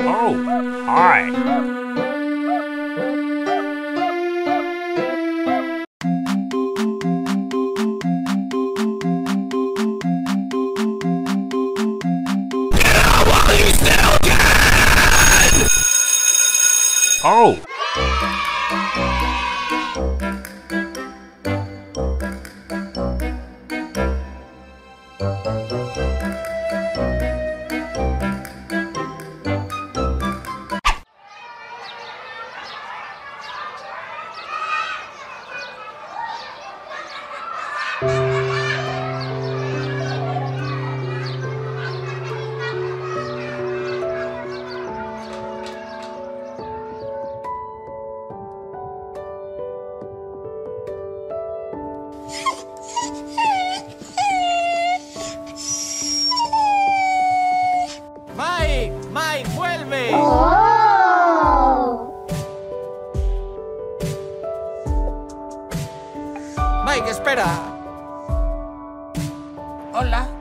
Oh, hi. Oh! Mike, espera. Hola.